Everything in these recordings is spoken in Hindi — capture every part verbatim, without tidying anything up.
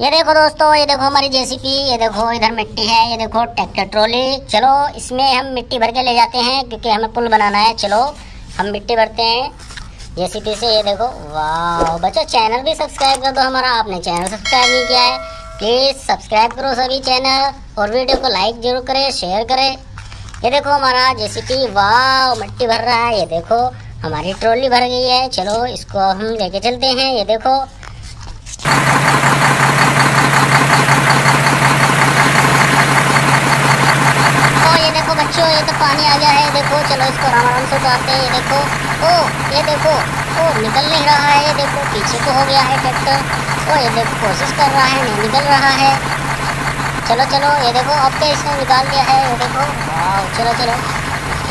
ये देखो दोस्तों, ये देखो हमारी जेसीबी, ये देखो इधर मिट्टी है, ये देखो ट्रैक्टर ट्रॉली। चलो इसमें हम मिट्टी भर के ले जाते हैं क्योंकि हमें पुल बनाना है। चलो हम मिट्टी भरते हैं जेसीबी से। ये देखो, वाह बच्चों, चैनल भी सब्सक्राइब कर दो हमारा। आपने चैनल सब्सक्राइब नहीं किया है, प्लीज़ सब्सक्राइब करो सभी चैनल, और वीडियो को लाइक जरूर करें, शेयर करें। ये देखो हमारा जेसीबी, वाह मिट्टी भर रहा है। ये देखो हमारी ट्रॉली भर गई है। चलो इसको हम लेके चलते हैं। ये देखो बच्चों, ये तो पानी आ गया है। देखो चलो इसको राम राम से उतारते हैं। ये देखो, ओ ये देखो, ओ निकल नहीं रहा है। ये देखो पीछे को हो गया है ट्रैक्टर। ओ ये देखो कोशिश कर रहा है, नहीं निकल रहा है। चलो चलो, ये देखो अब तो इसने निकाल दिया है। ये देखो, वाह चलो चलो,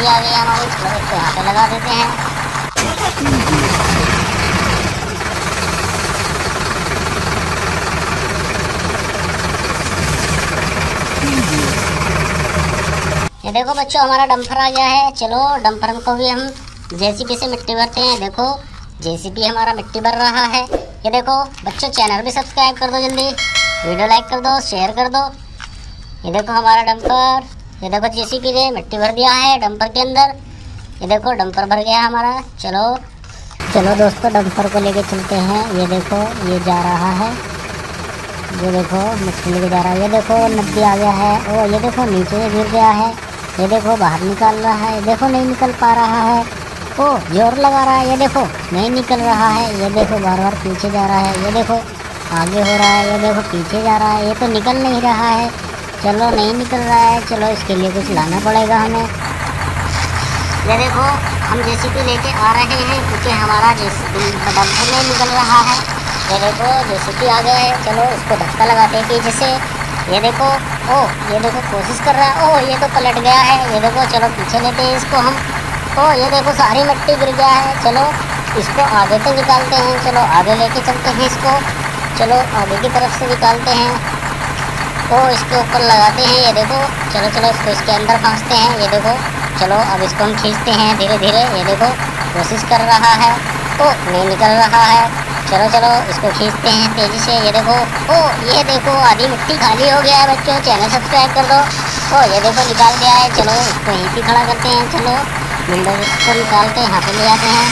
ये आ गया हमारी। चलो इसको यहाँ पे लगा देते हैं। ये देखो बच्चों, हमारा डंपर आ गया है। चलो डंपर को भी हम जेसीबी से मिट्टी भरते हैं। देखो जेसीबी हमारा मिट्टी भर रहा है। ये देखो बच्चों, चैनल भी सब्सक्राइब कर दो जल्दी, वीडियो लाइक कर दो, शेयर कर दो। ये देखो हमारा डंपर, ये देखो जेसीबी ने मिट्टी भर दिया है डंपर के अंदर। ये देखो डंपर भर गया हमारा। चलो चलो दोस्तों, डंपर को लेके चलते हैं। ये देखो ये जा रहा है, ये देखो मिट्टी लेके जा रहा है। ये देखो नट्टी आ गया है। ओ ये देखो नीचे गिर गया है। ये देखो बाहर निकाल रहा है। ये देखो नहीं निकल पा रहा है। ओ जोर लगा रहा है। ये देखो नहीं निकल रहा है। ये देखो बार बार पीछे जा रहा है। ये देखो आगे हो रहा है। ये देखो पीछे जा रहा है। ये तो निकल नहीं रहा है। चलो नहीं निकल रहा है। चलो इसके लिए कुछ लाना पड़ेगा हमें। ये देखो हम जेसीबी लेके आ रहे हैं क्योंकि हमारा जेसीबी डंपर नहीं निकल रहा है। ये देखो जेसीबी आ गया है। चलो इसको धक्का लगाते हैं पीछे से। ये देखो, ओ ये देखो कोशिश कर रहा है। ओ ये तो पलट गया है। ये देखो चलो पीछे लेते हैं इसको हम। ओ ये देखो सारी मिट्टी गिर गया है। चलो इसको आगे से निकालते हैं। चलो आगे लेके चलते हैं इसको। चलो आगे की तरफ से निकालते हैं। ओ इसके ऊपर लगाते हैं। ये देखो चलो चलो इसको इसके अंदर फाँसते हैं। ये देखो चलो अब इसको हम खींचते हैं धीरे धीरे। ये देखो कोशिश कर रहा है। ओ नहीं निकल रहा है। चलो चलो इसको खींचते हैं तेज़ी से। ये देखो, ओ ये देखो आधी मिट्टी खाली हो गया है बच्चों, चैनल सब्सक्राइब कर दो। ओ ये देखो निकाल दिया है। चलो इसको यहीं पे खड़ा करते हैं। चलो विंडो को निकाल के यहाँ पे ले जाते हैं।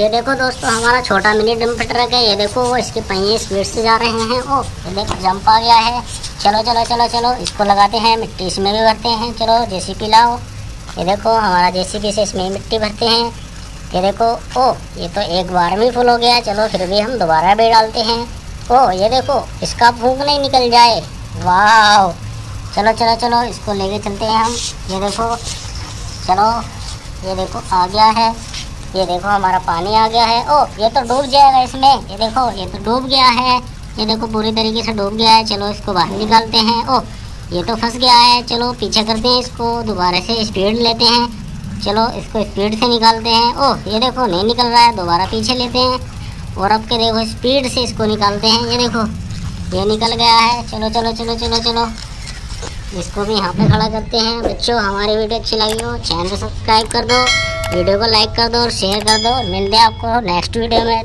ये देखो दोस्तों, हमारा छोटा मिनी डंप ट्रक है। ये देखो इसके पहिए स्पीड से जा रहे हैं। ओ ये देखो जंप आ गया है। चलो चलो चलो चलो इसको लगाते हैं, मिट्टी इसमें भी भरते हैं। चलो जेसीबी लाओ। ये देखो हमारा जेसीबी से इसमें मिट्टी भरते हैं। ये देखो, ओ ये तो एक बार में फुल हो गया। चलो फिर भी हम दोबारा भी डालते हैं। ओ ये देखो इसका फूंक नहीं निकल जाए। वाह चलो चलो चलो इसको लेके चलते हैं हम। ये देखो चलो, ये देखो आ गया है। ये देखो हमारा पानी आ गया है। ओ ये तो डूब जाएगा इसमें। ये देखो ये तो डूब गया है। ये देखो पूरी तरीके से डूब गया है। चलो इसको बाहर निकालते हैं। ओ ये तो फंस गया है। चलो पीछे करते हैं इसको, दोबारा से स्पीड लेते हैं। चलो इसको स्पीड से निकालते हैं। ओह ये देखो नहीं निकल रहा है। दोबारा पीछे लेते हैं और अब के देखो स्पीड से इसको निकालते हैं। ये देखो ये निकल गया है। चलो चलो चलो चलो चलो इसको भी यहाँ पे खड़ा करते हैं। बच्चों हमारी वीडियो अच्छी लगी हो, चैनल सब्सक्राइब कर दो, वीडियो को लाइक कर दो और शेयर कर दो। मिलते हैं आपको नेक्स्ट वीडियो में।